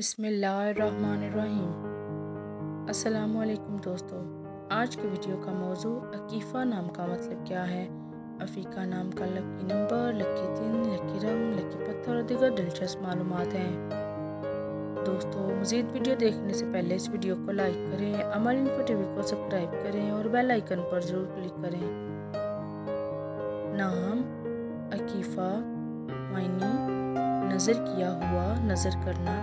बिस्मिल्लाहिर्रहमानिर्रहीम। अस्सलामुअलैकुम दोस्तों, आज के वीडियो का मौजू अकीफा नाम का मतलब क्या है, अफ़ीका नाम का लकी नंबर, लकी दिन, लकी रंग, लकी पत्थर और दीगर दिलचस्प मालूमात हैं। दोस्तों, मज़ीद वीडियो देखने से पहले इस वीडियो को लाइक करें, अमल इन्फो टीवी को सब्सक्राइब करें और बेल आइकन पर ज़रूर क्लिक करें। नाम अकीफा मायने नज़र किया हुआ, नज़र करना,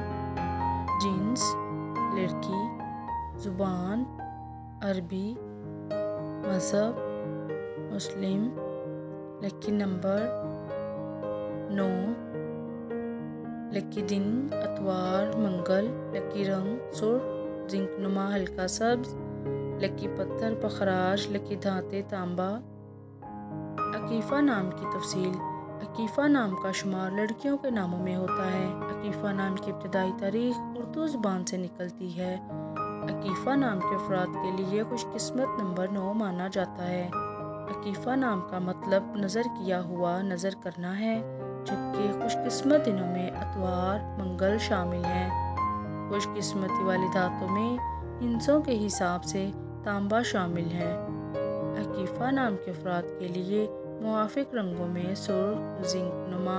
जीन्स लड़की, ज़ुबान अरबी, मज़हब मुस्लिम, लकी नंबर 9, लकी दिन अतवार मंगल, लकी रंग सुर्ख जिंकनुमा हल्का सब्ज, लकी पत्थर पखराश, लकी धाते तांबा। अकीफा नाम की तफसील। अकीफा नाम का शुमार लड़कियों के नामों में होता है। अकीफा नाम की इब्तदाई तारीख उर्दू ज़ुबान से निकलती है। अकीफा नाम के अफराद के लिए खुशकिस्मत नंबर 9 माना जाता है। अकीफा नाम का मतलब नज़र किया हुआ, नज़र करना है, जबकि खुशकिस्मत दिनों में अतवार मंगल शामिल हैं। खुशकिस्मती वाली धातों में हिंसों के हिसाब से तांबा शामिल है। अकीफा नाम के अफराद के लिए मुआफिक रंगों में सुर्ख जिंकनुमा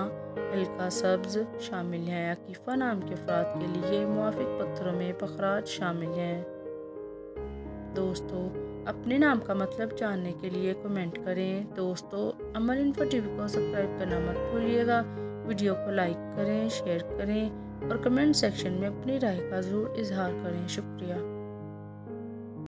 हल्का सब्ज़ शामिल हैं। अकीफा नाम के अफराद के लिए मुआफिक पत्थरों में पखराज शामिल हैं। दोस्तों, अपने नाम का मतलब जानने के लिए कमेंट करें। दोस्तों, अमल इन्फो टीवी को सब्सक्राइब करना मत भूलिएगा। वीडियो को लाइक करें, शेयर करें और कमेंट सेक्शन में अपनी राय का ज़रूर इजहार करें। शुक्रिया।